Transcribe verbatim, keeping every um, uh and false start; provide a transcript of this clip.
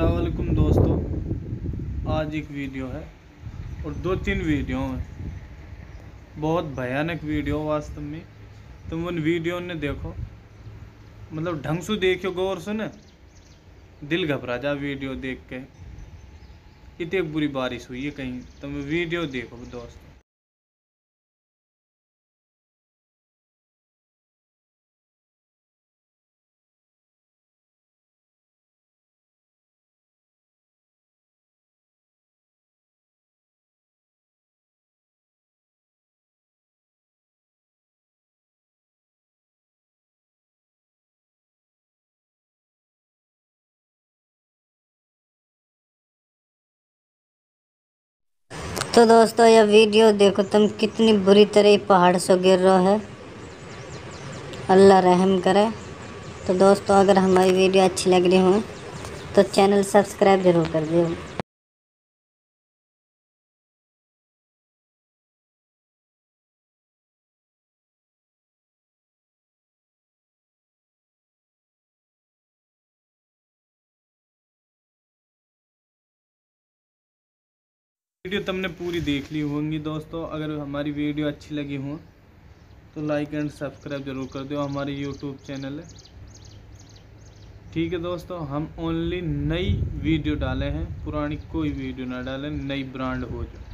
अस्सलामुअलैकुम दोस्तों, आज एक वीडियो है और दो तीन वीडियो हैं, बहुत भयानक वीडियो वास्तव में। तुम उन वीडियो ने देखो, मतलब ढंग से देखो, गौर सुने, दिल घबरा जा वीडियो देख के। इतनी बुरी बारिश हुई है कहीं, तुम वीडियो देखो दोस्तों। तो दोस्तों, यह वीडियो देखो तुम, कितनी बुरी तरह पहाड़ से गिर रहा है। अल्लाह रहम करे। तो दोस्तों, अगर हमारी वीडियो अच्छी लग रही हो तो चैनल सब्सक्राइब ज़रूर कर दियो। वीडियो तुमने पूरी देख ली होंगी दोस्तों। अगर हमारी वीडियो अच्छी लगी हो तो लाइक एंड सब्सक्राइब ज़रूर कर दो। हमारे यूट्यूब चैनल है, ठीक है दोस्तों। हम ओनली नई वीडियो डाले हैं, पुरानी कोई वीडियो ना डालें। नई ब्रांड हो जो